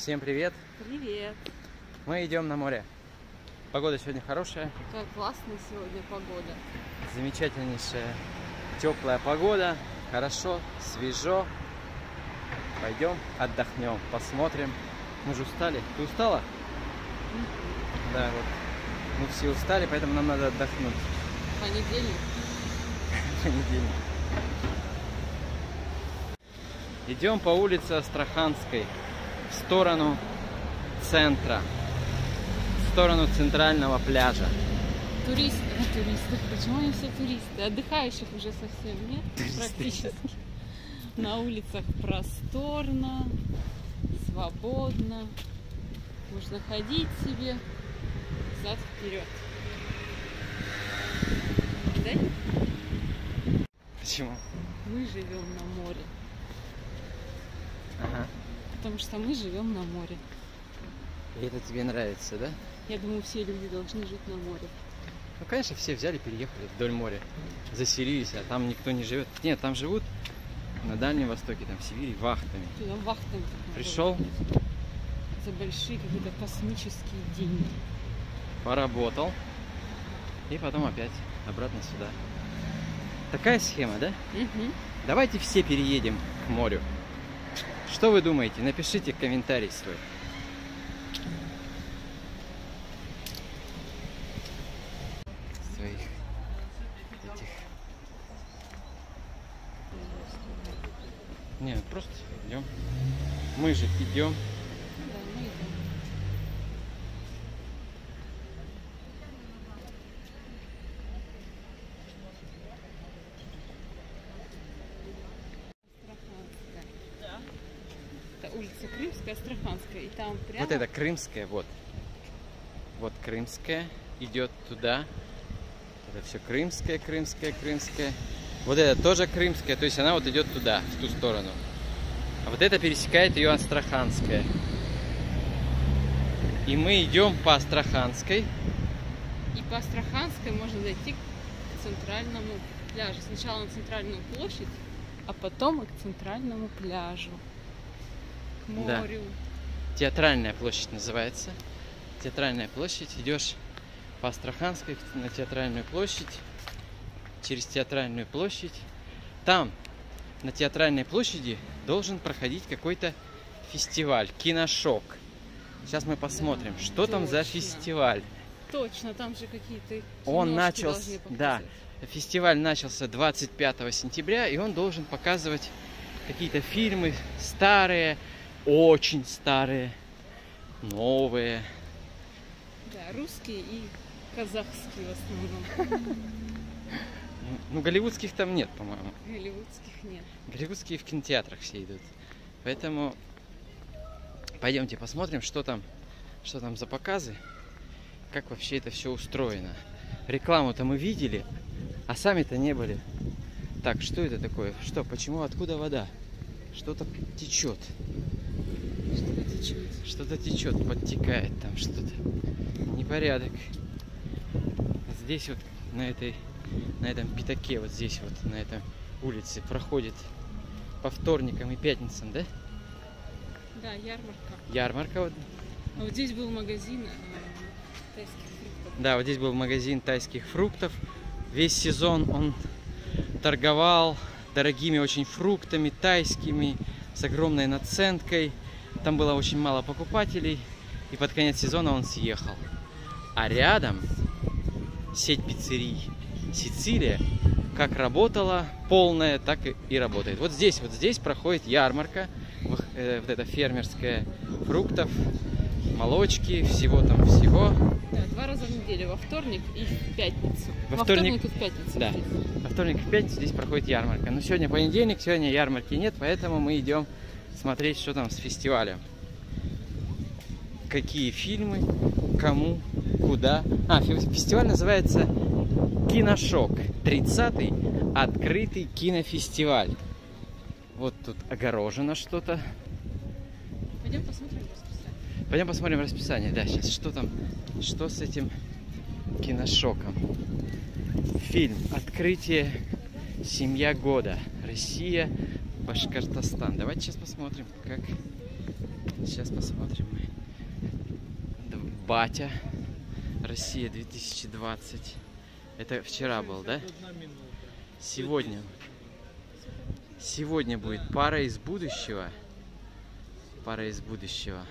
Всем привет! Привет! Мы идем на море. Погода сегодня хорошая. Какая классная сегодня погода. Замечательнейшая теплая погода. Хорошо, свежо. Пойдем отдохнем, посмотрим. Мы же устали. Ты устала? Да, вот. Мы все устали, поэтому нам надо отдохнуть. Понедельник. Понедельник. Идем по улице Астраханской. В сторону центра, в сторону центрального пляжа. Туристов, почему они все туристы? Отдыхающих уже совсем нет, практически. На улицах просторно, свободно, можно ходить себе взад-вперед. Да? Почему? Мы живем на море. Ага. Потому что мы живем на море. И это тебе нравится, да? Я думаю, все люди должны жить на море. Ну, конечно, все взяли, переехали вдоль моря, заселились, а там никто не живет. Нет, там живут на Дальнем Востоке, там в Сибири, вахтами. Там вахтами. Пришел? За большие какие-то космические деньги. Поработал. И потом опять обратно сюда. Такая схема, да? Угу. Давайте все переедем к морю. Что вы думаете? Напишите комментарий свой. Своих этих. Не, просто идем. Мы же идем. Улица Крымская, Астраханская, и там прямо... Вот это Крымская, вот. Вот Крымская идет туда. Это все Крымская, Крымская, Крымская. Вот это тоже Крымская, то есть она вот идет туда, в ту сторону. А вот это пересекает ее Астраханская. И мы идем по Астраханской. И по Астраханской можно зайти к центральному пляжу. Сначала на центральную площадь, а потом и к центральному пляжу. Морю. Да. Театральная площадь называется. Театральная площадь. Идешь по Астраханской на Театральную площадь. Через Театральную площадь. Там, на Театральной площади, должен проходить какой-то фестиваль. Киношок. Сейчас мы посмотрим, да, что точно. Там за фестиваль. Точно, там же какие-то он начался. Да, фестиваль начался 25 сентября, и он должен показывать какие-то фильмы старые. Очень старые, новые. Да, русские и казахские в основном. Ну, голливудских там нет, по-моему. Голливудских нет. Голливудские в кинотеатрах все идут. Поэтому пойдемте посмотрим, что там за показы, как вообще это все устроено. Рекламу-то мы видели, а сами-то не были. Так, что это такое? Что, почему, откуда вода? Что-то течет. Что-то течет, подтекает там что-то. Непорядок. Здесь вот на этом пятаке, вот здесь вот, на этой улице проходит по вторникам и пятницам, да? Да, ярмарка. Ярмарка вот. А вот здесь был магазин тайских фруктов. Да, вот здесь был магазин тайских фруктов. Весь сезон он торговал дорогими очень фруктами, тайскими, с огромной наценкой. Там было очень мало покупателей, и под конец сезона он съехал. А рядом сеть пиццерий «Сицилия» как работала полная, так и работает. Вот здесь проходит ярмарка, вот эта фермерская, фруктов, молочки, всего. Да, 2 раза в неделю, во вторник и в пятницу. Во вторник и в пятницу. Да, во вторник и в пятницу здесь проходит ярмарка. Но сегодня понедельник, сегодня ярмарки нет, поэтому мы идем смотреть, что там с фестивалем. Какие фильмы, кому, куда. А, фестиваль называется «Киношок». 30-й открытый кинофестиваль. Вот тут огорожено что-то. Пойдем посмотрим расписание. Пойдем посмотрим расписание, да, сейчас. Что там, что с этим «Киношоком». Фильм «Открытие. Семья года. Россия». Башкортостан. Давайте сейчас посмотрим, как Сейчас посмотрим мы. Батя. Россия 2020. Это вчера был, да? Сегодня. Сегодня будет пара из будущего. Пара из будущего.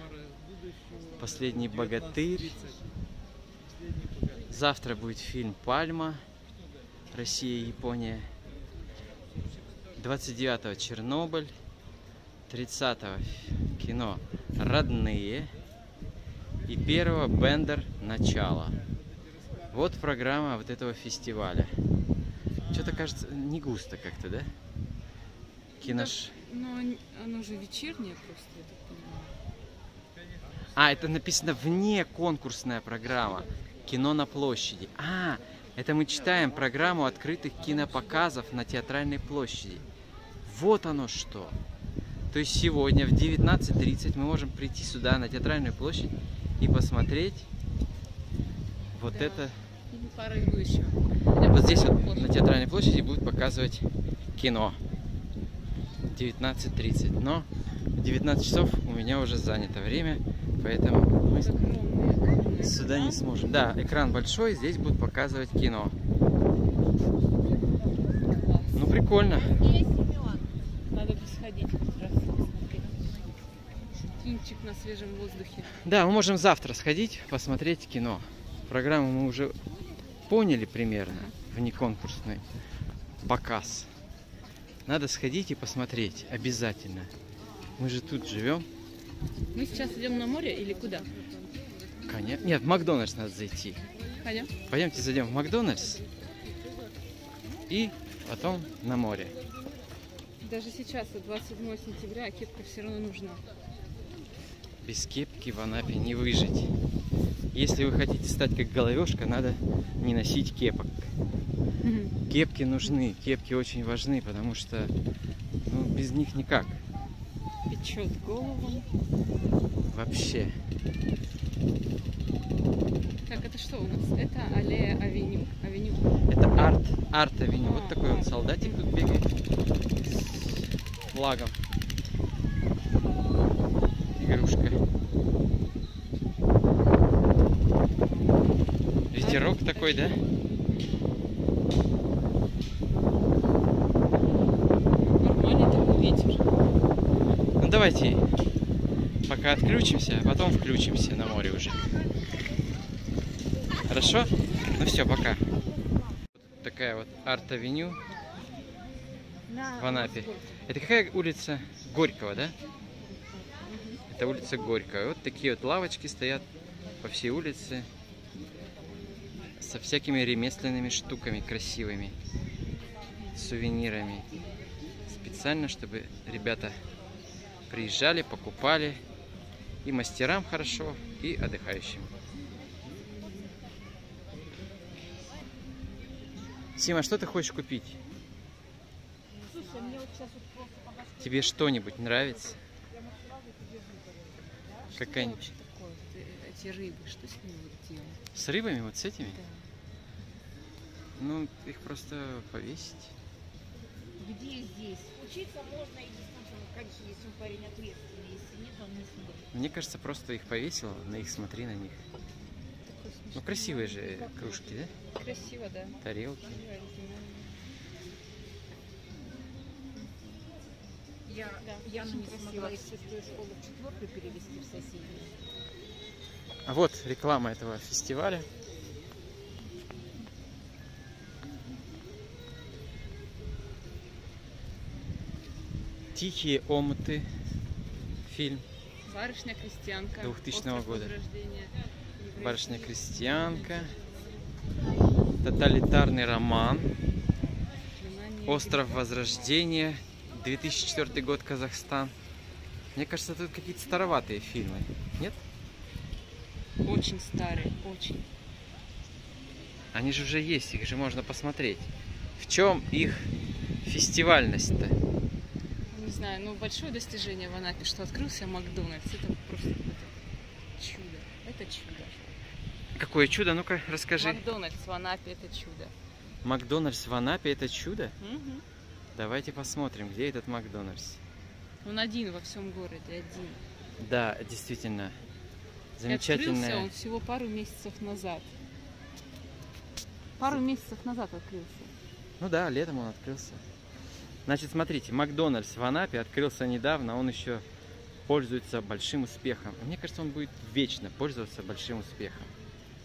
Последний богатырь. Завтра будет фильм «Пальма». Россия, Япония. 29-го Чернобыль. 30-го кино «Родные». И 1-го Бендер «Начало». Вот программа вот этого фестиваля. Что-то кажется не густо как-то, да? Кинош... Ну, оно же вечернее просто, я так понимаю. А, это написано вне конкурсная программа. Кино на площади. А, это мы читаем программу открытых кинопоказов на Театральной площади. Вот оно что. То есть сегодня в 19:30 мы можем прийти сюда, на Театральную площадь, и посмотреть вот да. Это. Вот здесь вот на Театральной площади будут показывать кино. 19:30, но в 19 часов у меня уже занято время, поэтому мы сюда не сможем. Да, экран большой, здесь будут показывать кино. Ну, прикольно. Надо сходить хоть раз, кинчик на свежем воздухе. Да, мы можем завтра сходить, посмотреть кино. Программу мы уже поняли примерно, внеконкурсный показ. Надо сходить и посмотреть обязательно. Мы же тут живем. Мы сейчас идем на море или куда? Конечно. Нет, в Макдональдс надо зайти. Пойдем. Пойдемте зайдем в Макдональдс и потом на море. Даже сейчас, 27 сентября, а кепка все равно нужна. Без кепки в Анапе не выжить. Если вы хотите стать как головешка, надо не носить кепок. Кепки нужны, кепки очень важны, потому что ну, без них никак. Печет голову. Вообще. Так, это что у нас? Это аллея авеню. Авеню. Это арт-авеню. А, вот такой вот солдатик тут бегает с флагом. Игрушка. Ветерок такой, да? Нормальный такой ветер. Ну давайте пока отключимся, а потом включимся на море уже. Хорошо? Ну все, пока. Вот такая вот арт-авеню в Анапе. Это какая улица? Горького, да? Это улица Горького. Вот такие вот лавочки стоят по всей улице со всякими ремесленными штуками красивыми, сувенирами. Специально, чтобы ребята приезжали, покупали. И мастерам хорошо, и отдыхающим. Сима, что ты хочешь купить? Слушай, мне вот сейчас вот просто подошли. Тебе что-нибудь нравится? Какая-нибудь. Что такое? Эти рыбы, что с ними делать? С рыбами, вот с этими? Да. Ну, их просто повесить. Где здесь? Учиться можно, если, конечно, если он парень ответственный, если нет, он не сможет. Мне кажется, просто их повесил, на их смотри на них. Ну, красивые же кружки, да? Красиво, да. Тарелки. Я не смогла из 6-й школы в 4-ю перевести в соседнюю. А вот реклама этого фестиваля. Тихие омуты. Фильм. Барышня-крестьянка. 2000 года. Барышня-крестьянка. Тоталитарный роман. Остров Возрождения. 2004 год, Казахстан. Мне кажется, тут какие-то староватые фильмы, нет? Очень старые, очень. Они же уже есть, их же можно посмотреть. В чем их фестивальность-то? Не знаю, но большое достижение в Анапе, что открылся Макдональдс. Это просто чудо. Это чудо. Какое чудо? Ну-ка, расскажи. Макдональдс в Анапе — это чудо. Макдональдс в Анапе — это чудо? Угу. Давайте посмотрим, где этот Макдональдс. Он один во всем городе, один. Да, действительно. Замечательная. Открылся он всего пару месяцев назад. Пару месяцев назад открылся. Ну да, летом он открылся. Значит, смотрите, Макдональдс в Анапе открылся недавно, он еще пользуется большим успехом. Мне кажется, он будет вечно пользоваться большим успехом.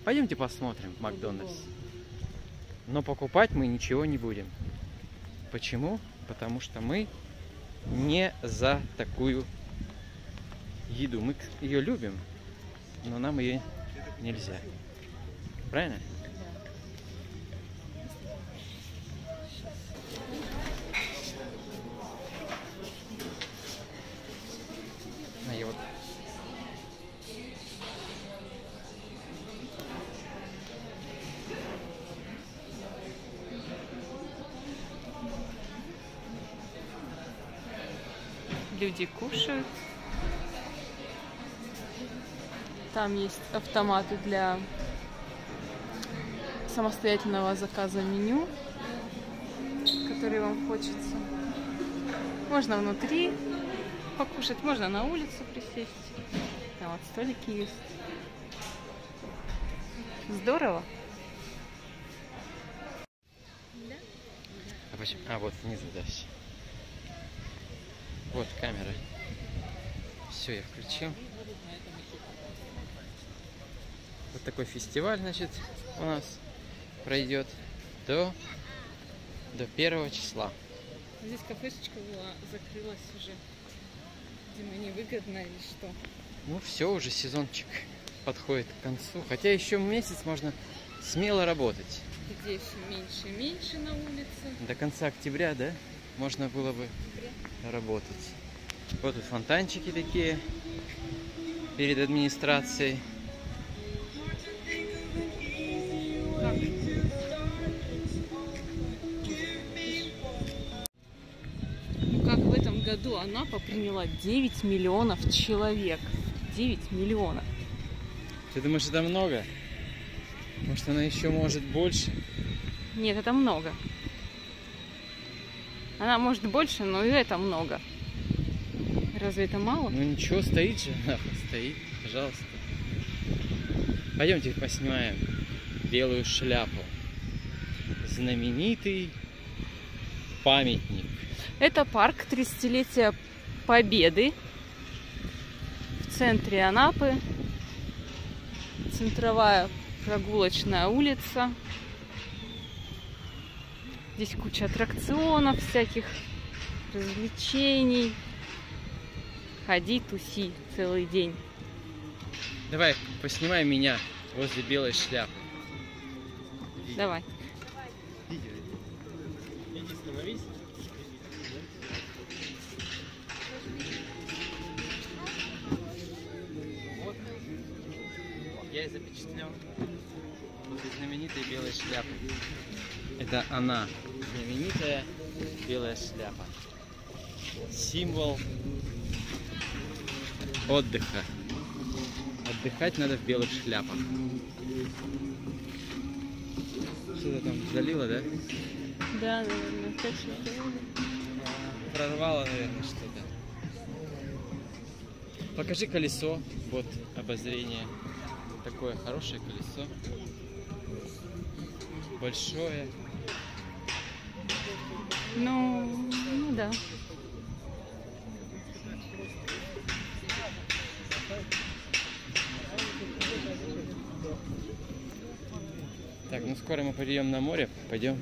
Пойдемте посмотрим Макдональдс. Но покупать мы ничего не будем. Почему? Потому что мы не за такую еду. Мы ее любим, но нам ее нельзя. Правильно? Люди кушают. Там есть автоматы для самостоятельного заказа меню, который вам хочется. Можно внутри покушать, можно на улицу присесть. Там вот столики есть. Здорово. А вот внизу дальше. Вот камера. Все, я включил. Вот такой фестиваль, значит, у нас пройдет до 1 числа. Здесь кафешечка была, закрылась уже. Дима, невыгодно или что? Ну все, уже сезончик подходит к концу. Хотя еще месяц можно смело работать. Здесь меньше и меньше на улице. До конца октября, да? Можно было бы работать. Вот тут фонтанчики такие перед администрацией. Так. Ну как в этом году Анапа приняла 9 миллионов человек. 9 миллионов. Ты думаешь, это много? Может, она еще может больше? Нет, это много. Она может больше, но и это много. Разве это мало? Ну ничего, стоит же. Стоит, пожалуйста. Пойдемте поснимаем белую шляпу. Знаменитый памятник. Это парк 30-летия Победы в центре Анапы. Центровая прогулочная улица. Здесь куча аттракционов всяких, развлечений. Ходи, туси целый день. Давай, поснимай меня возле белой шляпы. Давай. Иди, становись. Вот. Я и запечатлен возле знаменитой белой шляпы. Это она, знаменитая белая шляпа. Символ отдыха. Отдыхать надо в белых шляпах. Что-то там залило, да? Да, наверное, точно. Прорвало, наверное, что-то. Покажи колесо. Вот обозрение. Такое хорошее колесо. Большое. Ну да. Так, ну скоро мы пойдем на море, пойдем.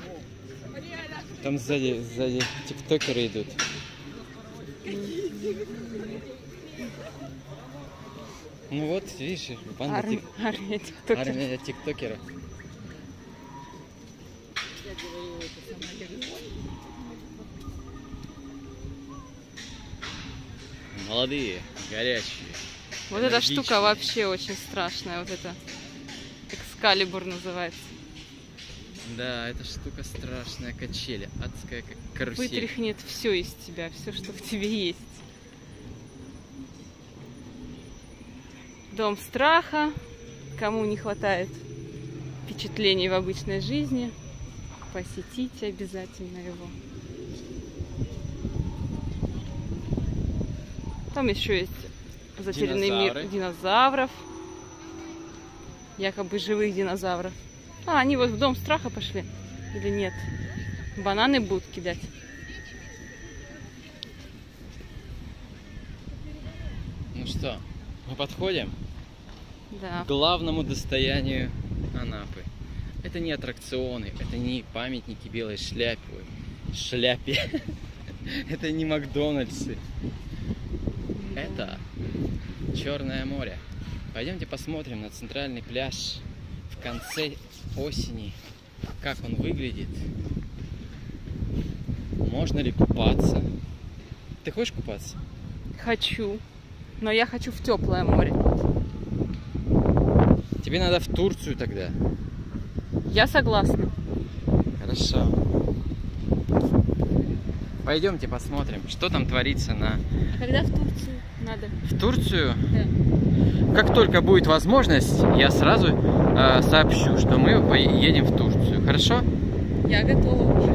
Там сзади тиктокеры идут. Ну вот, видишь, армия тиктокеров. Молодые, горячие. Вот энергичные. Эта штука вообще очень страшная. Вот это Экскалибур называется. Да, эта штука страшная, качели, адская как карусель. Вытряхнет все из тебя, все, что в тебе есть. Дом страха. Кому не хватает впечатлений в обычной жизни, посетите обязательно его. Там еще есть затерянный мир динозавров. Якобы живых динозавров. А, они вот в дом страха пошли. Или нет? Бананы будут кидать. Ну что, мы подходим к главному достоянию Анапы. Это не аттракционы, это не памятники белой шляпе. Это не Макдональдсы. Это Черное море. Пойдемте посмотрим на центральный пляж в конце осени, как он выглядит. Можно ли купаться? Ты хочешь купаться? Хочу, но я хочу в теплое море. Тебе надо в Турцию тогда. Я согласна. Хорошо. Пойдемте посмотрим, что там творится на... А когда в Турцию надо? В Турцию? Да. Как только будет возможность, я сразу сообщу, что мы поедем в Турцию. Хорошо? Я готова уже.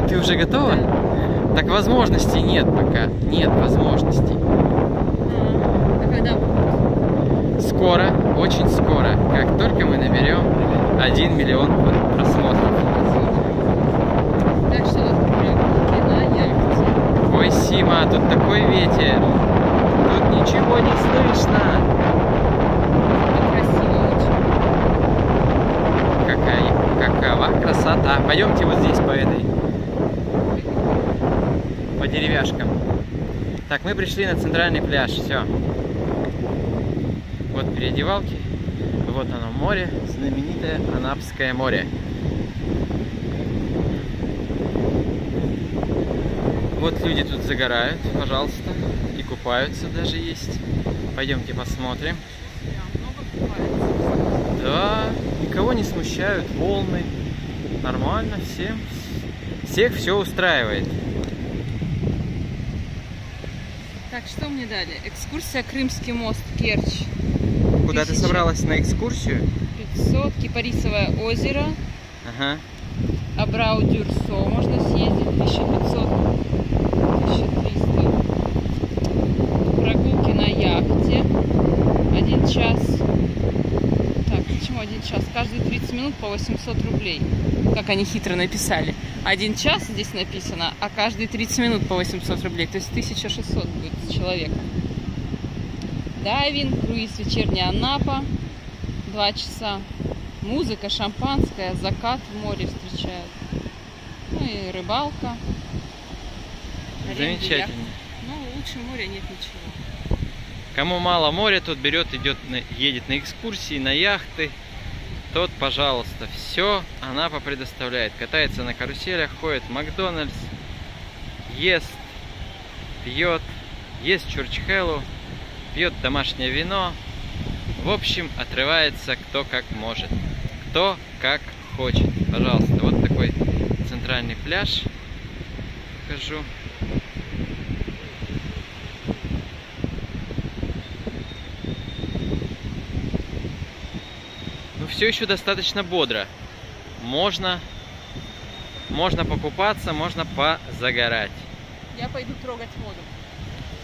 Да, ты уже готова? Да. Так возможностей нет пока. Нет возможностей. А когда будет? Скоро, очень скоро. Как только мы наберем 1 миллион просмотров. Так что... Ой, Сима, тут такой ветер. Тут ничего не слышно. Красиво очень. Какова красота. Пойдемте вот здесь по этой. По деревяшкам. Так, мы пришли на центральный пляж. Все. Вот переодевалки. Вот оно море. Знаменитое Анапское море. Вот люди тут загорают, пожалуйста, и купаются даже есть. Пойдемте посмотрим. Да, никого не смущают волны. Нормально, всех все устраивает. Так, что мне дали? Экскурсия Крымский мост, Керчь. Куда ты собралась на экскурсию? 500, Кипарисовое озеро. Ага. Абрау-Дюрсо можно съездить, 1500-1300. Прогулки на яхте, 1 час. Так, почему 1 час? Каждые 30 минут по 800 рублей. Как они хитро написали. 1 час здесь написано, а каждые 30 минут по 800 рублей. То есть 1600 будет с человека. Дайвинг, круиз, вечерняя Анапа, 2 часа. Музыка, шампанское, закат в море встречают. Ну и рыбалка. Замечательно. Ну, лучше моря нет ничего. Кому мало моря, тот берет, едет на экскурсии, на яхты. Тот, пожалуйста, все Анапа предоставляет. Катается на каруселях, ходит в Макдональдс, ест, пьет, ест чурчхелу, пьет домашнее вино. В общем, отрывается кто как может, кто как хочет. Пожалуйста, вот такой центральный пляж. Покажу. Ну, все еще достаточно бодро. Можно покупаться, можно позагорать. Я пойду трогать воду.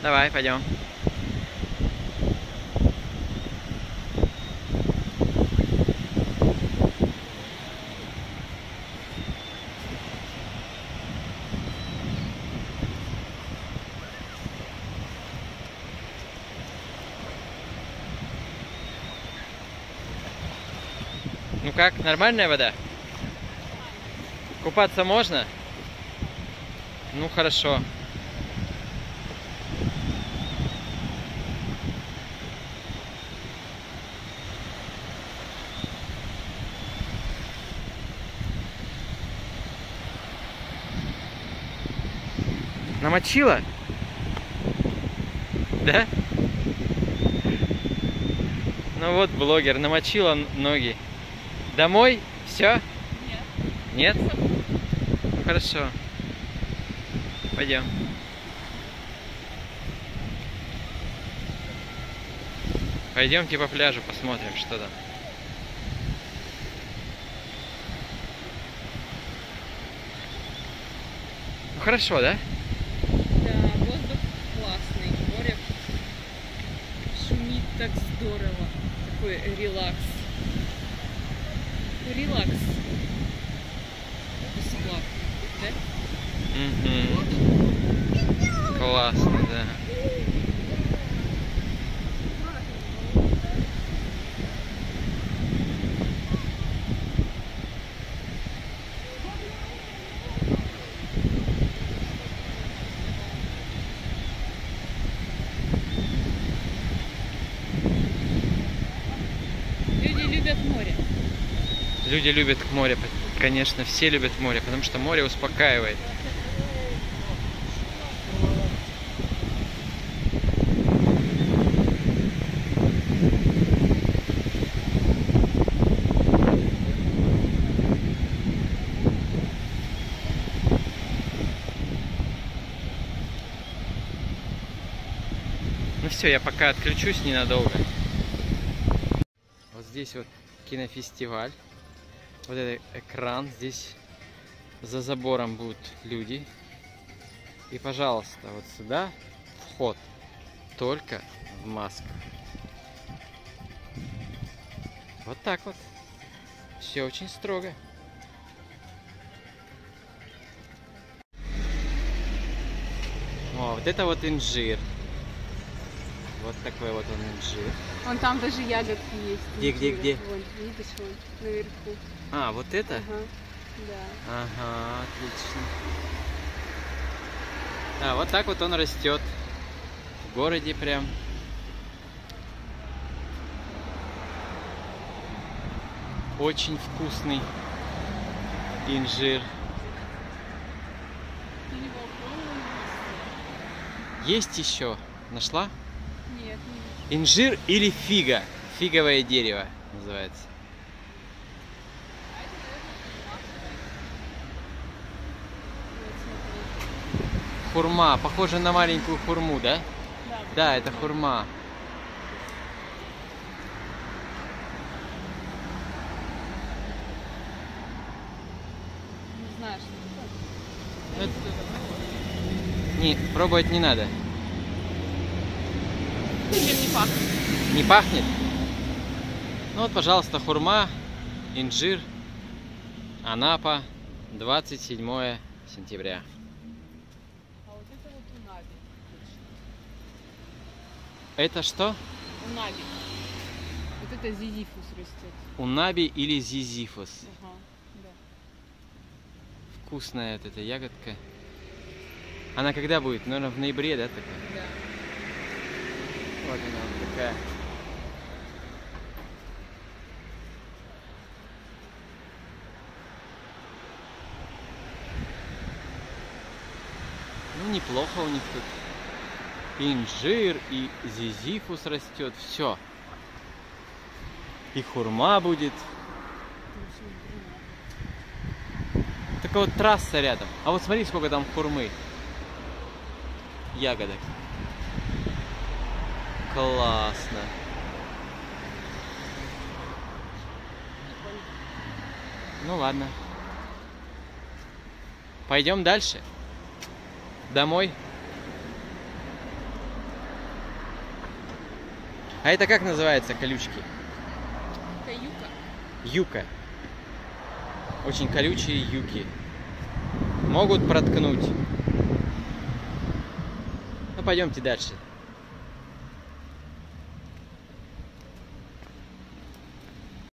Давай, пойдем. Ну как, нормальная вода? Купаться можно? Ну хорошо. Намочила? Да? Ну вот блогер, намочила ноги. Домой? Все? Нет. Нет? Ну, хорошо. Пойдем. Пойдемте по пляжу посмотрим, что там. Ну, хорошо, да? Да, воздух классный, море здорово. Такой релакс. Релакс. Да? Угу. Классно, да. Люди любят море, конечно, все любят море, потому что море успокаивает. Ну все, я пока отключусь ненадолго. Вот здесь вот кинофестиваль. Вот этот экран, здесь за забором будут люди. И, пожалуйста, вот сюда вход только в масках. Вот так вот. Все очень строго. О, вот это вот Инжир. Вот такой вот он Инжир. Вон там даже ягодки есть. Где? Вон, видишь, вон, наверху. А, вот это? Ага, да. Ага, отлично. Да, вот так вот он растет. В городе прям. Очень вкусный инжир. Есть еще? Нашла? Нет, не вижу. Инжир или фига. Фиговое дерево называется. Хурма. Похоже на маленькую хурму, да? Да, да, это хурма. Не знаю, что это. Ну, не, пробовать не надо. Ничем не пахнет. Не пахнет? Ну вот, пожалуйста, хурма, Инжир, Анапа, 27 сентября. Это что? Унаби. Вот это зизифус растет. Унаби или зизифус. Ага, да. Вкусная вот эта ягодка. Она когда будет? Наверное, в ноябре, да, такая? Да. Вот она такая. Ну, неплохо у них тут. Инжир и зизифус растет, все. И хурма будет. Такая вот трасса рядом. А вот смотри, сколько там хурмы. Ягодок. Классно. Ну ладно. Пойдем дальше. Домой. А это как называется, колючки? Это юка. Юка. Очень колючие юки. Могут проткнуть. Ну, пойдемте дальше.